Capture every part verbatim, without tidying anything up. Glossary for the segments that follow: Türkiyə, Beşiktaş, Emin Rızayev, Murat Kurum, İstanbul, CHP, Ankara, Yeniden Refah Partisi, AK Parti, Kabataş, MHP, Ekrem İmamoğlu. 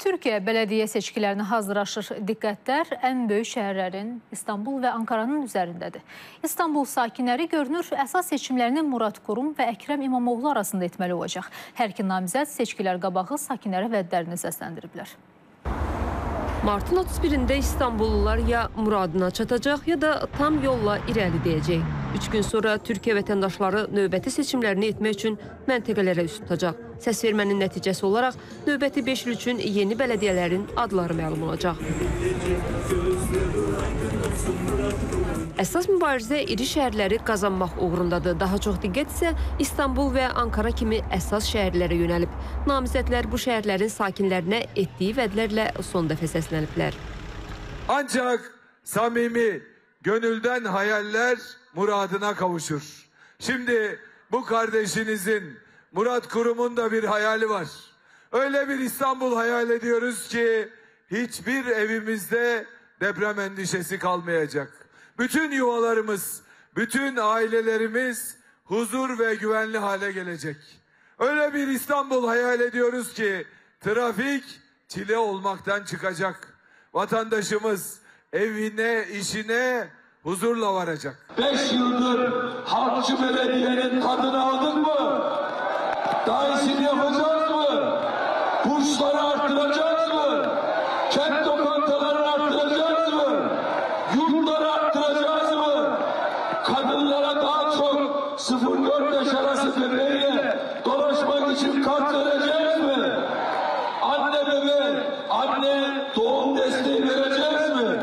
Türkiyə bələdiyyə seçkilərinə hazırlaşır. Diqqətlər ən böyük şəhərlərin İstanbul və Ankaranın üzərindədir. İstanbul sakinləri görünür, əsas seçimlərini Murat Kurum və Ekrem İmamoğlu arasında etməli olacaq. Hər iki namizəd seçkilər qabağı sakinlərə vədlərini səsləndiriblər. Martın otuz birində İstanbullular ya muradına çatacaq, ya da tam yolla irəli deyəcək. Üç gün sonra Türkiyə vətəndaşları növbəti seçimlərini etmək üçün məntəqələrə üst tutacaq. Səs vermənin nəticəsi olaraq növbəti beş il üçün yeni bələdiyyələrin adları məlum olacaq. Əsas mübarizə iri şəhərləri qazanmaq uğrundadır. Daha çox diqqət isə İstanbul və Ankara kimi əsas şəhərlərə yönəlib. Namizədlər bu şəhərlərin sakinlərinə etdiyi vədlərlə son dəfə səsləndiriblər. Ancak samimi, gönülden hayaller muradına kavuşur. Şimdi bu kardeşinizin, Murat Kurum'un da bir hayali var. Öyle bir İstanbul hayal ediyoruz ki hiçbir evimizde deprem endişesi kalmayacak. Bütün yuvalarımız, bütün ailelerimiz huzur ve güvenli hale gelecek. Öyle bir İstanbul hayal ediyoruz ki trafik çile olmaktan çıkacak. Vatandaşımız evine, işine huzurla varacak. Beş yıldır halkçı belediyenin tadını aldın mı? Daha işini yapacak mı? Bursları arttıracak mı? Kent lokantalarını arttıracak mı? Yurtları arttıracak mı? Kadınlara daha çok sıfır dört yaş arası bebeğe dolaşmak için kart vereceğiz mi? Anne bebe, anne doğum desteği vereceğiz mi?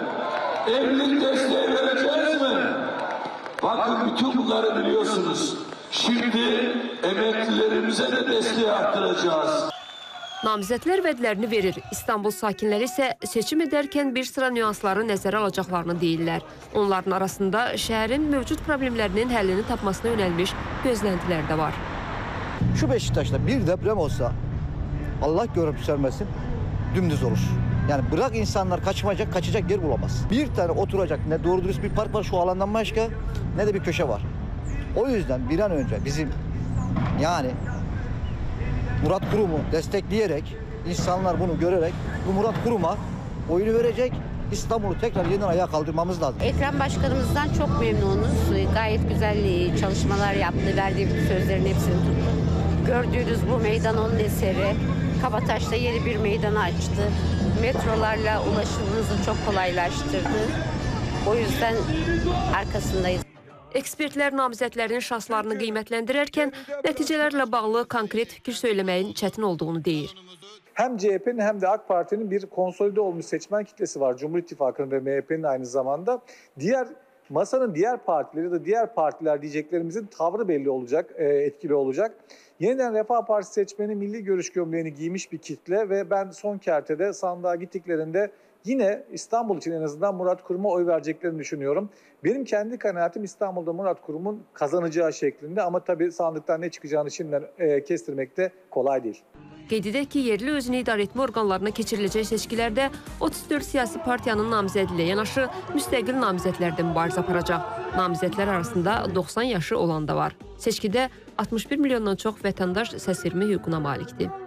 Evlilik desteği vereceğiz mi? Bakın bütün bunları biliyorsunuz. Şimdi emeklilerimize de desteği arttıracağız. Namizədlər vədlərini verir. İstanbul sakinləri isə seçim edərkən bir sıra nüansları nəzərə alacaqlarını deyirlər. Onların arasında şəhərin mövcud problemlərinin həllini tapmasına yönəlmiş gözləntilər də var. Şu Beşiktaş'ta bir deprem olsa Allah görüp sürmesin, dümdüz olur. Yani bırak insanlar kaçmayacak, kaçacak yer bulamaz. Bir tane oturacak, ne doğru dürüst bir park var şu alandan başka, ne de bir köşe var. O yüzden bir an önce bizim yani Murat Kurum'u destekleyerek, insanlar bunu görerek bu Murat Kurum'a oyunu verecek. İstanbul'u tekrar yeniden ayağa kaldırmamız lazım. Ekrem Başkanımızdan çok memnunuz. Gayet güzel çalışmalar yaptı, verdiği sözlerin hepsini tuttu. Gördüğünüz bu meydan onun eseri. Kabataş'ta yeni bir meydanı açtı. Metrolarla ulaşımınızı çok kolaylaştırdı. O yüzden arkasındayız. Ekspertlər namizədlərin şanslarını qiymətləndirərkən nəticələrlə bağlı konkret fikir söyləməyin çətin olduğunu deyir. Hem C H P'nin hem de AK Parti'nin bir konsolide olmuş seçmen kitlesi var. Cumhuriyet İttifakı'nın ve M H P'nin aynı zamanda. Diğer masanın diğer partileri ya da diğer partiler diyeceklerimizin tavrı belli olacak, etkili olacak. Yeniden Refah Partisi seçmeni milli görüş gömleğini giymiş bir kitle ve ben son kertede sandığa gittiklerinde yine İstanbul için en azından Murat Kurum'a oy vereceklerini düşünüyorum. Benim kendi kanaatim İstanbul'da Murat Kurum'un kazanacağı şeklinde, ama tabii sandıktan ne çıkacağını şimdiden kestirmek de kolay değil. Qeyd edək ki, yerli özünü idarə etmə orqanlarına keçiriləcək seçkilərdə otuz dörd siyasi partiyanın namizədi ilə yanaşı müstəqil namizədlərdə mübarizə aparacaq. Namizədlər arasında doxsan yaşı olan da var. Seçkidə altmış bir milyondan çox vətəndaş səs vermə hüququna malikdir.